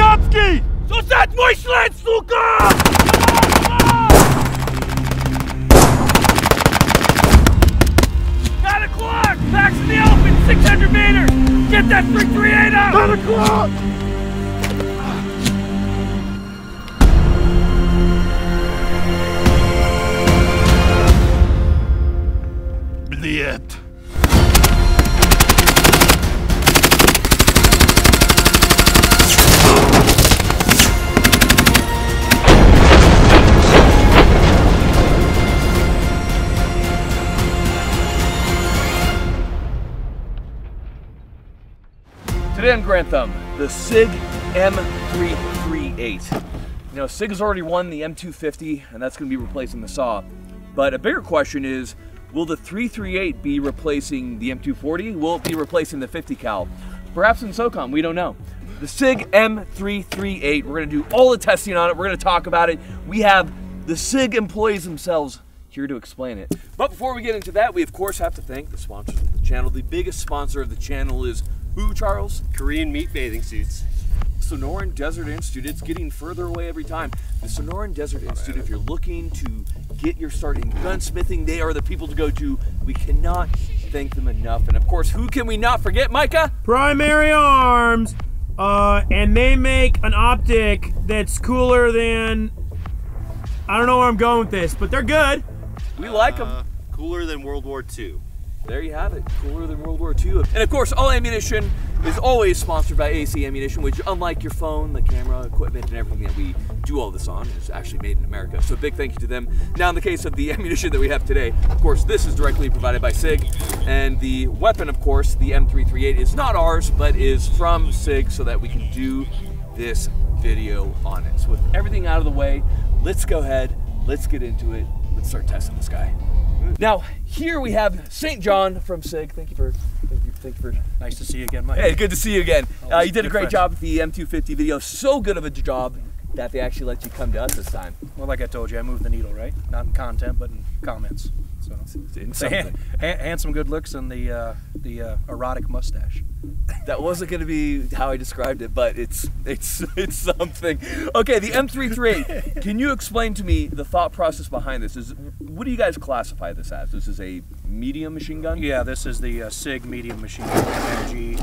Афганский! Сосед мой след, сука! Got a clock! Backs in the open, 600 meters! Get that 338 out! Got a clock! Блять! Today on Grantham, the SIG M338. You know, SIG has already won the M250, and that's going to be replacing the SAW. But a bigger question is, will the 338 be replacing the M240? Will it be replacing the 50 cal? Perhaps in SOCOM, we don't know. The SIG M338, we're going to do all the testing on it, we're going to talk about it. We have the SIG employees themselves here to explain it. But before we get into that, we of course have to thank the sponsors of the channel. The biggest sponsor of the channel is who, Charles? Korean meat bathing suits. Sonoran Desert Institute. It's getting further away every time. The Sonoran Desert Institute, if you're looking to get your start in gunsmithing, they are the people to go to. We cannot thank them enough. And of course, who can we not forget, Micah? Primary Arms. And they make an optic that's cooler than... I don't know where I'm going with this, but they're good. We like them. Cooler than World War II. There you have it, cooler than World War II. And of course, all ammunition is always sponsored by AC Ammunition, which unlike your phone, the camera, equipment, and everything that we do all this on is actually made in America. So big thank you to them. Now in the case of the ammunition that we have today, of course, this is directly provided by SIG. And the weapon, of course, the M338 is not ours, but is from SIG so that we can do this video on it. So with everything out of the way, let's go ahead, let's get into it. Let's start testing this guy. Now, here we have St. John from SIG. Thank you for. Nice to see you again, Mike. Hey, good to see you again. You did a great job with the M250 video. So good of a job that they actually let you come to us this time. Well, like I told you, I moved the needle, right? Not in content, but in comments. So it's handsome, good looks, and the erotic mustache. That wasn't going to be how I described it, but it's something. Okay, the M338. Can you explain to me the thought process behind this? What do you guys classify this as? This is a medium machine gun? Yeah, this is the SIG medium machine gun, MMG.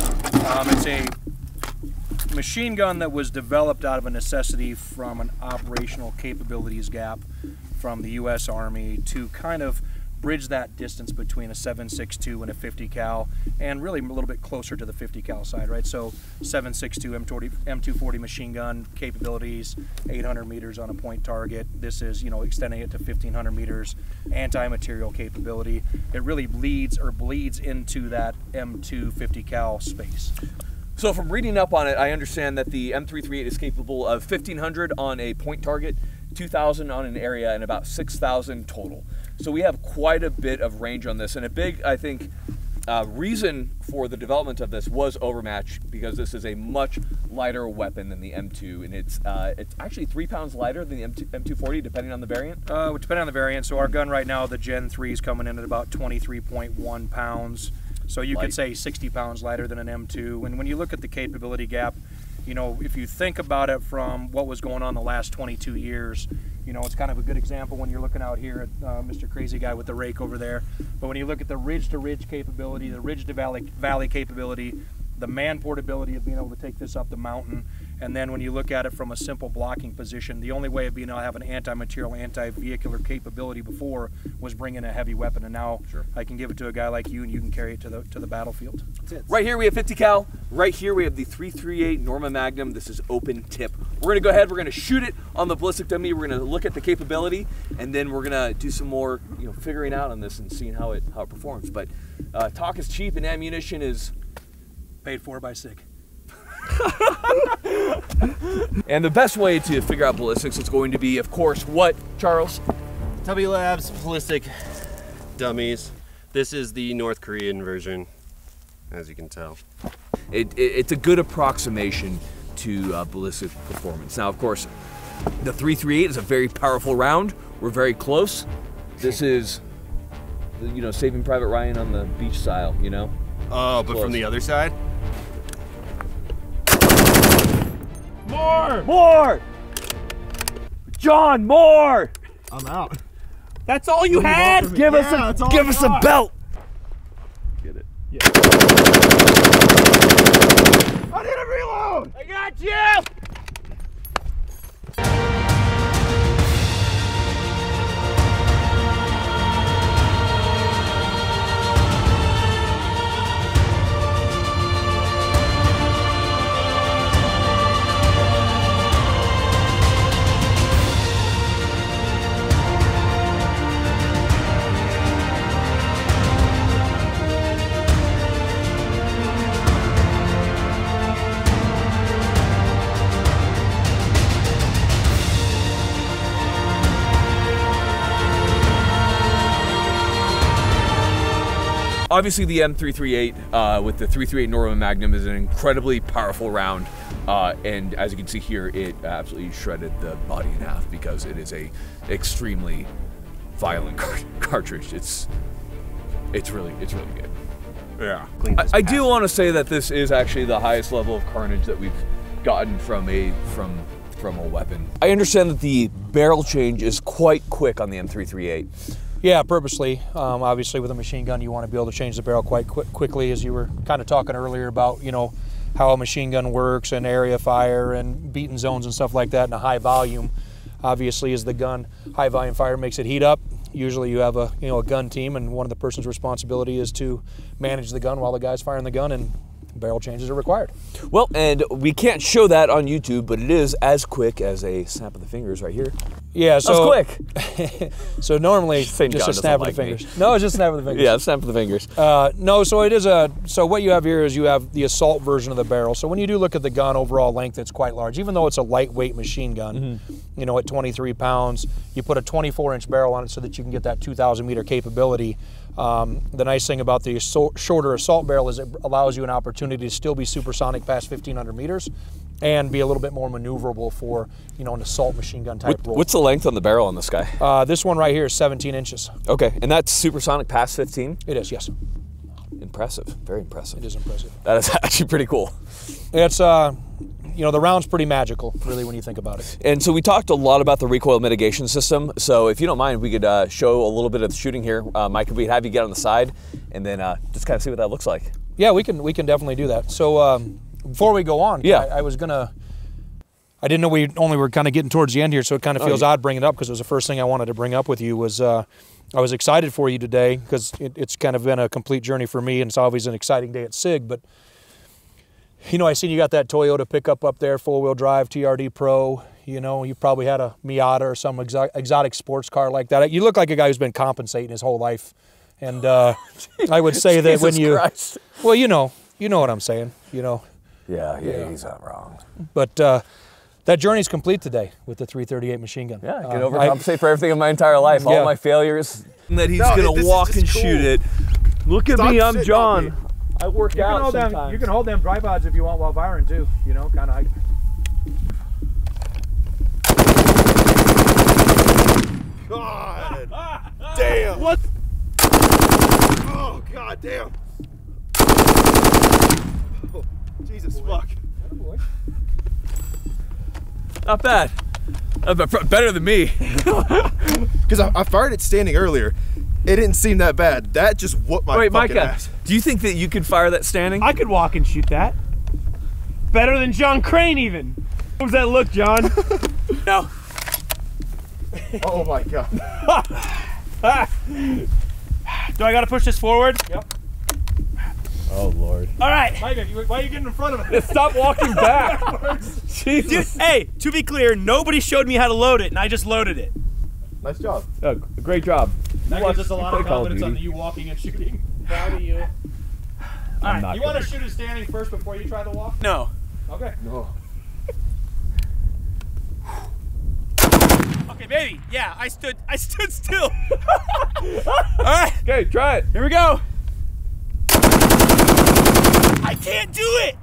It's a machine gun that was developed out of a necessity from an operational capabilities gap from the U.S. Army to kind of bridge that distance between a 7.62 and a 50 cal, and really a little bit closer to the 50 cal side, right? So 7.62 M240 machine gun capabilities, 800 meters on a point target. This is, you know, extending it to 1,500 meters, anti-material capability. It really bleeds into that M2 50 cal space. So from reading up on it, I understand that the M338 is capable of 1,500 on a point target, 2,000 on an area, and about 6,000 total. So we have quite a bit of range on this, and a big, I think, reason for the development of this was overmatch, because this is a much lighter weapon than the M2, and it's actually 3 pounds lighter than the M240, depending on the variant. Depending on the variant. So our gun right now, the Gen 3 is coming in at about 23.1 pounds. So you could say 60 pounds lighter than an M2. And when you look at the capability gap, you know, if you think about it from what was going on the last 22 years, you know, it's kind of a good example when you're looking out here at Mr. Crazy Guy with the rake over there. But when you look at the ridge-to-ridge capability, the ridge-to-valley capability, the man portability of being able to take this up the mountain, and then when you look at it from a simple blocking position, the only way of being able to have an anti-material, anti-vehicular capability before was bringing a heavy weapon, and now I can give it to a guy like you, and you can carry it to the battlefield. That's it. Right here we have 50 cal. Right here we have the 338 Norma Magnum. This is open tip. We're gonna go ahead. We're gonna shoot it on the ballistic dummy. We're gonna look at the capability, and then we're gonna do some more, you know, figuring out on this and seeing how it performs. But talk is cheap, and ammunition is paid for by SIG. And the best way to figure out ballistics is going to be, of course, what, Charles? Tubby Labs ballistic dummies. This is the North Korean version, as you can tell. It's a good approximation to ballistic performance. Now, of course, the 338 is a very powerful round. We're very close. This is, you know, Saving Private Ryan on the beach style, you know? Oh, but close. From the other side? More! More! John, more! I'm out. That's all you had? Give us a belt! Get it. Yeah. I need a reload! I got you! Obviously the M338 with the 338 Norma Magnum is an incredibly powerful round, and as you can see here, it absolutely shredded the body in half because it is a extremely violent cartridge. It's really good. Yeah. I do want to say that this is actually the highest level of carnage that we've gotten from a weapon. I understand that the barrel change is quite quick on the M338. Yeah, purposely. Obviously, with a machine gun, you want to be able to change the barrel quite quickly, as you were kind of talking earlier about, you know, how a machine gun works and area fire and beaten zones and stuff like that. And a high volume, obviously, is the gun. High volume fire makes it heat up. Usually, you have a gun team, and one of the person's responsibility is to manage the gun while the guy's firing the gun, and barrel changes are required. Well, and we can't show that on YouTube, but it is as quick as a snap of the fingers right here. Yeah, so that's quick. So normally, just a snap of the fingers. No, it's just a snap of the fingers. Yeah, snap of the fingers. No, so it is a. So what you have here is you have the assault version of the barrel. So when you do look at the gun overall length, it's quite large. Even though it's a lightweight machine gun, mm-hmm. you know, at 23 pounds, you put a 24-inch barrel on it so that you can get that 2,000-meter capability. The nice thing about the shorter assault barrel is it allows you an opportunity to still be supersonic past 1,500 meters and be a little bit more maneuverable for, you know, an assault machine gun type role. What's the length on the barrel on this guy? This one right here is 17 inches. Okay, and that's supersonic past 15? It is, yes. Impressive, very impressive. It is impressive. That is actually pretty cool. It's, you know, the round's pretty magical, really, when you think about it. And so we talked a lot about the recoil mitigation system. So if you don't mind, we could show a little bit of the shooting here. Mike, could we have you get on the side and then just kind of see what that looks like? Yeah, we can definitely do that. So before we go on, yeah, I was gonna, I didn't know we only were kind of getting towards the end here, so it kind of feels odd bringing it up because it was the first thing I wanted to bring up with you was I was excited for you today because it's kind of been a complete journey for me, and it's always an exciting day at SIG, but you know, I seen you got that Toyota pickup up there, four-wheel drive, TRD Pro. You know, you probably had a Miata or some exotic sports car like that. You look like a guy who's been compensating his whole life. And I would say that when you, Christ. Well, you know what I'm saying, you know. Yeah, he's not wrong. But that journey's complete today with the 338 machine gun. Yeah, I can overcompensate for everything in my entire life, all my failures. And that he's gonna walk and shoot it. Look at me, I'm John. I work out sometimes. You can hold them tripods if you want while firing too, you know, kind of. God damn! What? Oh god damn! Oh, Jesus fuck! Boy. Not bad. Better than me. Because I fired it standing earlier. It didn't seem that bad. That just whooped my fucking ass. Do you think that you could fire that standing? I could walk and shoot that. Better than John Crane even. What was that look, John? No. Oh my god. Do I gotta push this forward? Yep. Oh lord. All right. Mike, why are you getting in front of it? Stop walking back. Jesus. Dude, hey, to be clear, nobody showed me how to load it, and I just loaded it. Nice job. Oh, great job. That gives us a lot of confidence on you walking and shooting. Proud of you. All right, you want to shoot it standing first before you try to walk? No. Okay. No. Okay, baby. Yeah, I stood still. All right. Okay, try it. Here we go. I can't do it.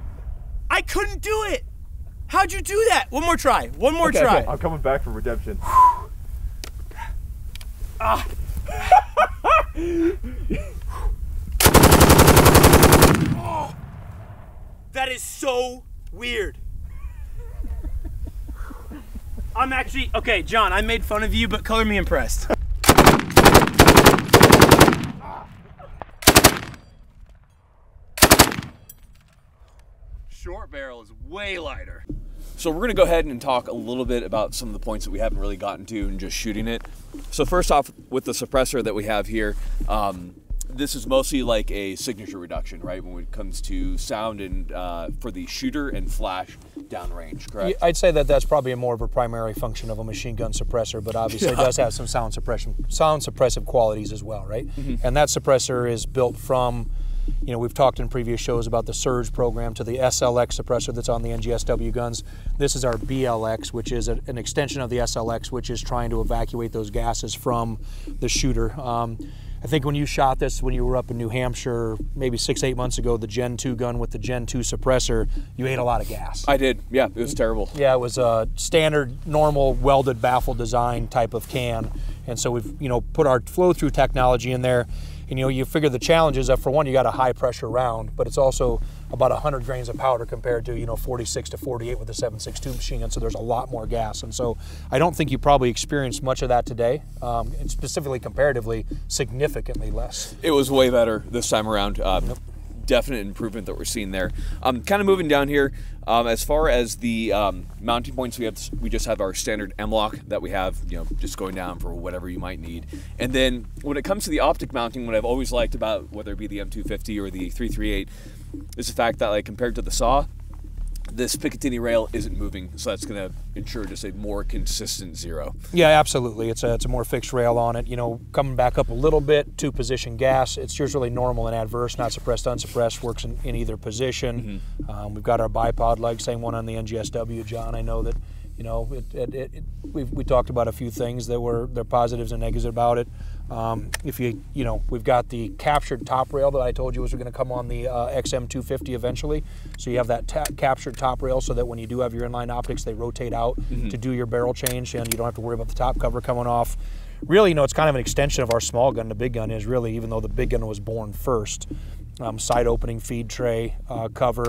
I couldn't do it. How'd you do that? One more try. One more try. Okay. I'm coming back for redemption. Ah. Oh, that is so weird. I'm actually, okay, John, I made fun of you, but color me impressed. Short barrel is way lighter. So we're gonna go ahead and talk a little bit about some of the points that we haven't really gotten to in just shooting it. So first off, with the suppressor that we have here, this is mostly like a signature reduction, right? When it comes to sound and for the shooter and flash downrange, correct? I'd say that that's probably more of a primary function of a machine gun suppressor, but obviously it does have some sound suppressive qualities as well, right? Mm-hmm. And that suppressor is built from, you know, we've talked in previous shows about the Surge program to the SLX suppressor that's on the NGSW guns. This is our BLX, which is an extension of the SLX, which is trying to evacuate those gases from the shooter. I think when you shot this, when you were up in New Hampshire, maybe 6-8 months ago, the Gen 2 gun with the Gen 2 suppressor, you ate a lot of gas. I did, yeah, it was terrible. Yeah, it was a standard, normal, welded baffle design type of can. And so we've, you know, put our flow-through technology in there. And, you know, you figure the challenge is that, for one, you got a high pressure round, but it's also about 100 grains of powder compared to, you know, 46 to 48 with a 7.62 machine gun, so there's a lot more gas. And so I don't think you probably experienced much of that today, and specifically comparatively, significantly less. It was way better this time around. Definite improvement that we're seeing there. Kind of moving down here, as far as the mounting points, we just have our standard M-LOK that we have, you know, just going down for whatever you might need. And then when it comes to the optic mounting, what I've always liked about whether it be the M250 or the 338 is the fact that, like, compared to the SAW, this Picatinny rail isn't moving, so that's going to ensure just a more consistent zero. Yeah, absolutely. It's a more fixed rail on it. You know, coming back up a little bit, 2-position gas. It's usually normal and adverse, not suppressed, unsuppressed, works in either position. Mm-hmm. We've got our bipod leg, same one on the NGSW, John. I know that, you know, we talked about a few things that were their positives and negatives about it. If you know, we've got the captured top rail that I told you was going to come on the XM250 eventually. So you have that captured top rail so that when you do have your inline optics, they rotate out to do your barrel change, and you don't have to worry about the top cover coming off. Really, you know, it's kind of an extension of our small gun. The big gun is really, even though the big gun was born first, side opening feed tray cover.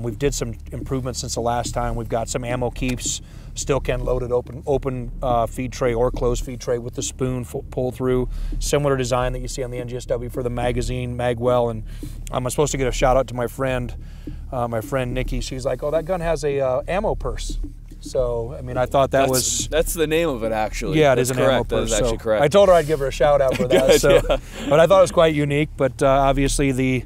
We've did some improvements since the last time. We've got some ammo keeps, still can loaded open feed tray or closed feed tray with the spoon pull through. Similar design that you see on the NGSW for the magazine, magwell. And I'm supposed to get a shout out to my friend Nikki. She's like, oh, that gun has a ammo purse. So, I mean, I thought that's the name of it, actually. Yeah, that's an ammo purse. That is actually correct. I told her I'd give her a shout out for that. Good, so, yeah. But I thought it was quite unique. But obviously the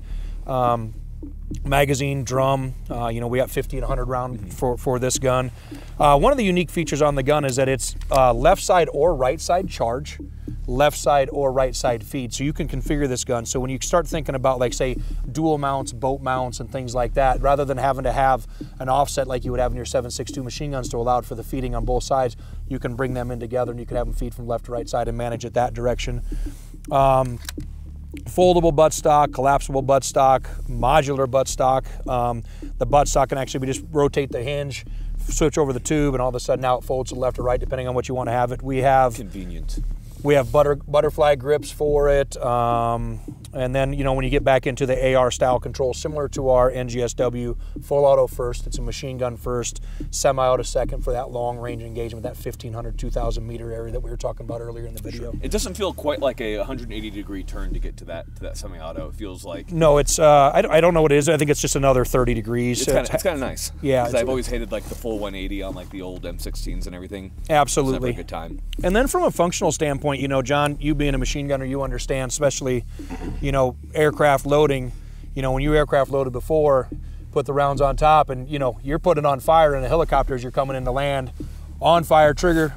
magazine, drum, you know, we got 50 and 100 round for this gun. One of the unique features on the gun is that it's left side or right side charge, left side or right side feed. So you can configure this gun. So when you start thinking about, like, say, dual mounts, boat mounts, and things like that, rather than having to have an offset like you would have in your 7.62 machine guns to allow for the feeding on both sides, you can bring them in together and you can have them feed from left to right side and manage it that direction. Foldable buttstock, collapsible buttstock, modular buttstock. The buttstock can actually be just rotate the hinge, switch over the tube, and all of a sudden now it folds to the left or right depending on what you want to have it. We have convenient. We have butterfly grips for it, and then, you know, when you get back into the AR style control, similar to our NGSW, full auto first. It's a machine gun first, semi-auto second for that long range engagement, that 1,500, 2,000 meter area that we were talking about earlier in the video. Sure. It doesn't feel quite like a 180 degree turn to get to that semi-auto. It feels like no, it's I don't know what it is. I think it's just another 30 degrees. It's kind of nice. Yeah, because I've always hated, like, the full 180 on, like, the old M16s and everything. Absolutely, it's never a good time. And then from a functional standpoint, you know, John, you being a machine gunner, you understand, especially, you know, aircraft loading. You know, when you aircraft loaded before, put the rounds on top, and, you know, you're putting on fire in a helicopter as you're coming in to land, on fire, trigger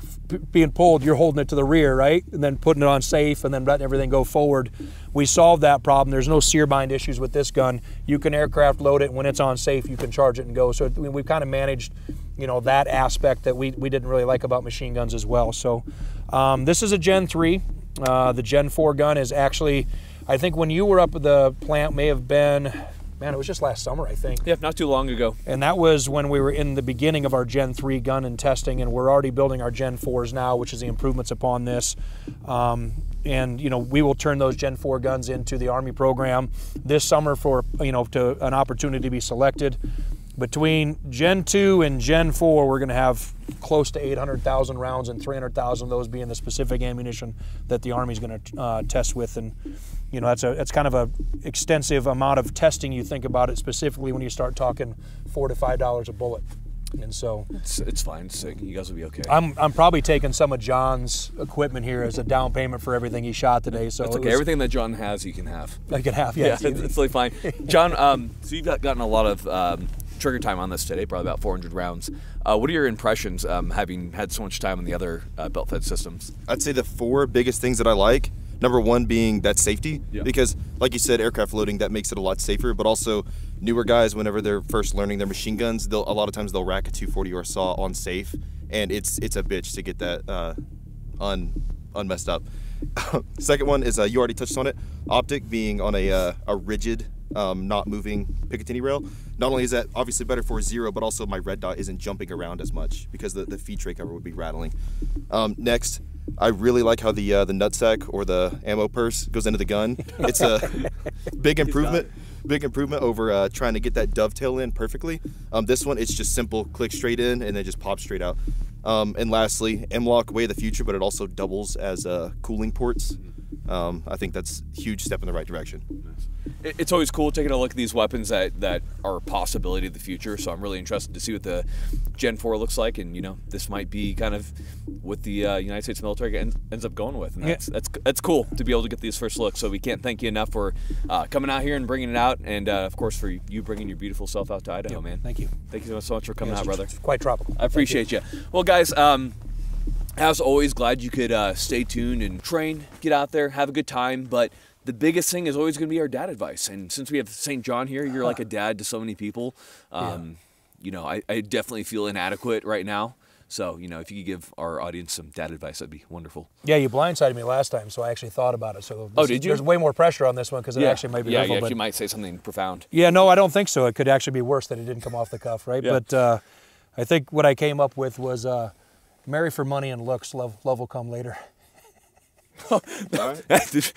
being pulled, you're holding it to the rear, right? And then putting it on safe and then letting everything go forward. We solved that problem. There's no sear bind issues with this gun. You can aircraft load it, and when it's on safe, you can charge it and go. So we've kind of managed, you know, that aspect that we didn't really like about machine guns as well. So this is a Gen 3. The Gen 4 gun is actually, I think when you were up at the plant, may have been, man, it was just last summer, I think. Yeah, not too long ago. And that was when we were in the beginning of our Gen 3 gun and testing, and we're already building our Gen 4s now, which is the improvements upon this. And, you know, we will turn those Gen 4 guns into the Army program this summer for, you know, to an opportunity to be selected. Between Gen 2 and Gen 4, we're going to have close to 800,000 rounds, and 300,000 of those being the specific ammunition that the Army's going to test with. And you know, that's kind of a extensive amount of testing. You think about it specifically when you start talking $4 to $5 a bullet. And so it's fine. So you guys will be okay. I'm probably taking some of John's equipment here as a down payment for everything he shot today. So it's okay. Everything that John has, you can have. I can have. Yeah, yeah, it's really fine. John, so you've gotten a lot of trigger time on this today, probably about 400 rounds. What are your impressions having had so much time on the other belt-fed systems? I'd say the four biggest things that I like. Number one being that safety, yeah, because like you said, aircraft loading, that makes it a lot safer, but also newer guys, whenever they're first learning their machine guns, a lot of times they'll rack a 240 or a SAW on safe, and it's a bitch to get that unmessed up. Second one is, you already touched on it, optic being on a rigid, not moving Picatinny rail. Not only is that obviously better for zero, but also my red dot isn't jumping around as much because the feed tray cover would be rattling. Next, I really like how the nutsack or the ammo purse goes into the gun. It's a big improvement over trying to get that dovetail in perfectly. This one, it's just simple, click straight in and then just pop straight out. And lastly, M-LOK, way of the future, but it also doubles as cooling ports. I think that's a huge step in the right direction. It's always cool taking a look at these weapons that are a possibility of the future, so I'm really interested to see what the Gen 4 looks like, and you know, this might be kind of what the United States military ends up going with, and that's cool to be able to get these first looks. So we can't thank you enough for coming out here and bringing it out, and of course for you bringing your beautiful self out to Idaho. Yep, man. Thank you so much for coming out, brother. It's quite tropical. I appreciate you. Well, guys, as always, glad you could stay tuned and train, get out there, have a good time, but the biggest thing is always going to be our dad advice. And since we have St. John here, you're like a dad to so many people. You know, I definitely feel inadequate right now. So, you know, if you could give our audience some dad advice, that'd be wonderful. Yeah, you blindsided me last time, so I actually thought about it. So did you? There's way more pressure on this one because it actually might be helpful. Yeah, you might say something profound. Yeah, no, I don't think so. It could actually be worse that it didn't come off the cuff, right? Yeah. But I think what I came up with was marry for money and looks, love will come later. All right.